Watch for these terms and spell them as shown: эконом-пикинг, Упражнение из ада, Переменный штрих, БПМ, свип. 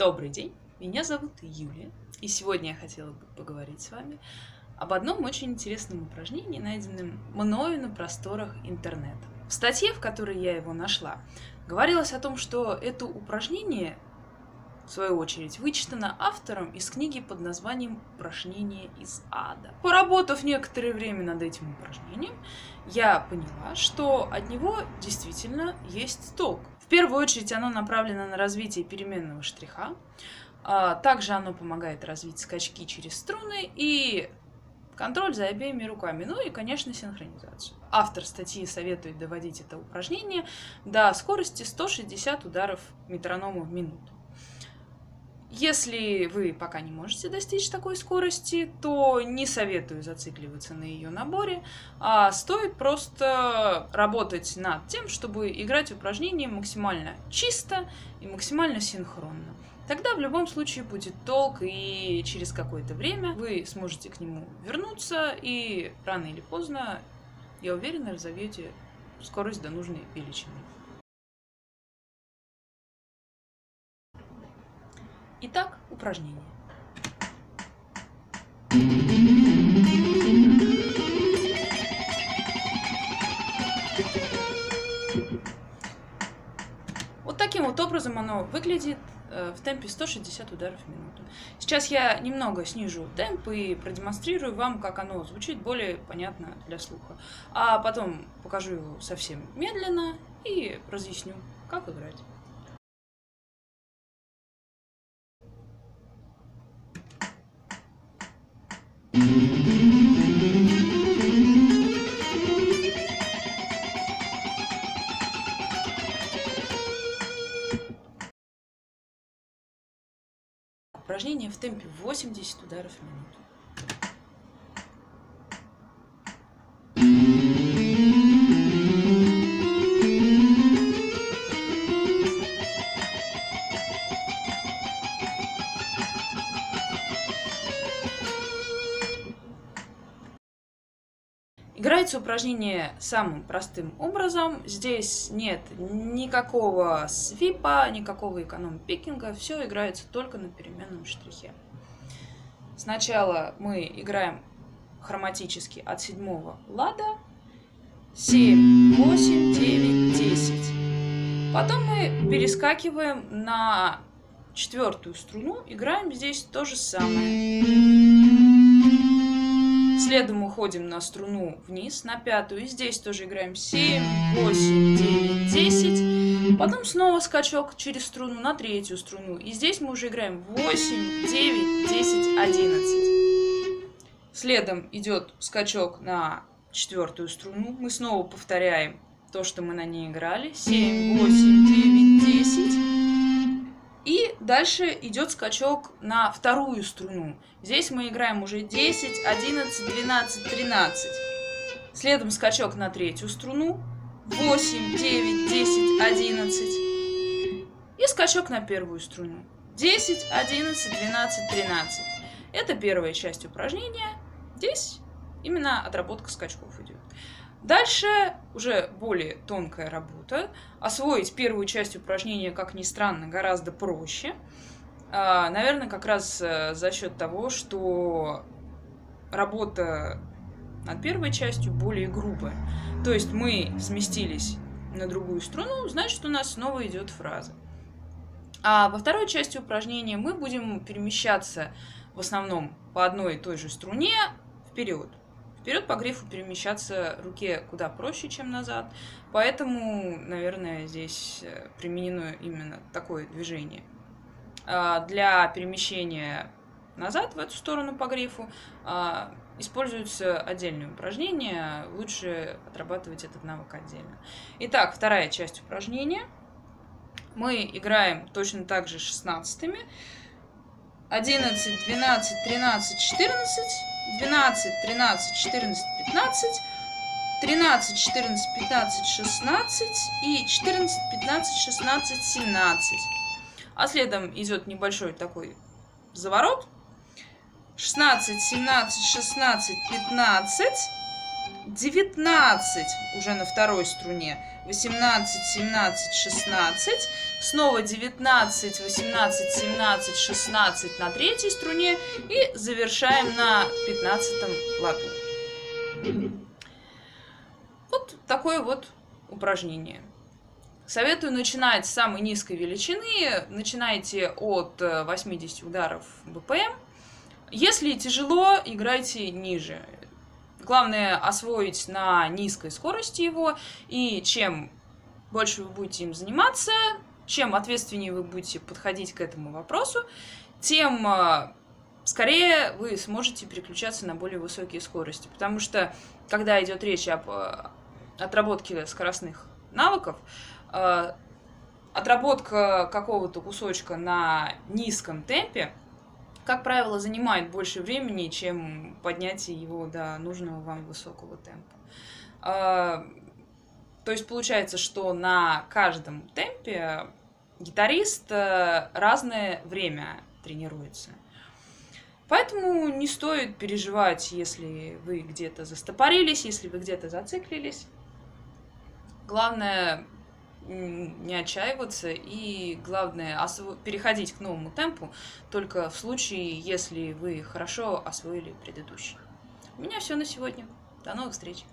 Добрый день, меня зовут Юлия, и сегодня я хотела бы поговорить с вами об одном очень интересном упражнении, найденном мною на просторах интернета. В статье, в которой я его нашла, говорилось о том, что это упражнение, в свою очередь, вычитано автором из книги под названием «Упражнение из ада». Поработав некоторое время над этим упражнением, я поняла, что от него действительно есть толк. В первую очередь оно направлено на развитие переменного штриха, также оно помогает развить скачки через струны и контроль за обеими руками, ну и, конечно, синхронизацию. Автор статьи советует доводить это упражнение до скорости 160 ударов метронома в минуту. Если вы пока не можете достичь такой скорости, то не советую зацикливаться на ее наборе, а стоит просто работать над тем, чтобы играть упражнение максимально чисто и максимально синхронно. Тогда в любом случае будет толк, и через какое-то время вы сможете к нему вернуться, и рано или поздно, я уверена, разовьете скорость до нужной величины. Итак, упражнение. Вот таким вот образом оно выглядит в темпе 160 ударов в минуту. Сейчас я немного снижу темп и продемонстрирую вам, как оно звучит более понятно для слуха. А потом покажу его совсем медленно и разъясню, как играть. Упражнение в темпе 80 ударов в минуту. Играется упражнение самым простым образом. Здесь нет никакого свипа, никакого эконом-пикинга. Все играется только на переменном штрихе. Сначала мы играем хроматически от 7 лада. 7, 8, 9, 10. Потом мы перескакиваем на 4-ю струну. Играем здесь то же самое. Следом уходим на струну вниз, на 5-ю, и здесь тоже играем 7, 8, 9, 10. Потом снова скачок через струну на 3-ю струну, и здесь мы уже играем 8, 9, 10, 11. Следом идет скачок на 4-ю струну, мы снова повторяем то, что мы на ней играли, 7, 8, 9, 10. И дальше идет скачок на 2-ю струну. Здесь мы играем уже 10, 11, 12, 13. Следом скачок на 3-ю струну. 8, 9, 10, 11. И скачок на 1-ю струну. 10, 11, 12, 13. Это первая часть упражнения. Здесь именно отработка скачков идет. Дальше уже более тонкая работа. Освоить первую часть упражнения, как ни странно, гораздо проще. Наверное, как раз за счет того, что работа над первой частью более грубая. То есть мы сместились на другую струну, значит, у нас снова идет фраза. А во второй части упражнения мы будем перемещаться в основном по одной и той же струне вперед. Вперед по грифу перемещаться руке куда проще, чем назад, поэтому, наверное, здесь применено именно такое движение. Для перемещения назад в эту сторону по грифу используются отдельные упражнения, лучше отрабатывать этот навык отдельно. Итак, вторая часть упражнения. Мы играем точно так же 16-ми. 11, 12, 13, 14... 12, 13, 14, 15, 13, 14, 15, 16 и 14, 15, 16, 17. А следом идет небольшой такой заворот. 16, 17, 16, 15, 19 уже на второй струне, 18, 17, 16, снова 19, 18, 17, 16 на третьей струне и завершаем на 15-м ладу. Вот такое вот упражнение. Советую начинать с самой низкой величины, начинайте от 80 ударов БПМ. Если тяжело, играйте ниже. Главное освоить на низкой скорости его, и чем больше вы будете им заниматься, чем ответственнее вы будете подходить к этому вопросу, тем скорее вы сможете переключаться на более высокие скорости. Потому что, когда идет речь об отработке скоростных навыков, отработка какого-то кусочка на низком темпе, как правило, занимает больше времени, чем поднятие его до нужного вам высокого темпа. То есть получается, что на каждом темпе гитарист разное время тренируется. Поэтому не стоит переживать, если вы где-то застопорились, если вы где-то зациклились. Главное не отчаиваться и, главное, переходить к новому темпу только в случае, если вы хорошо освоили предыдущий. У меня все на сегодня. До новых встреч!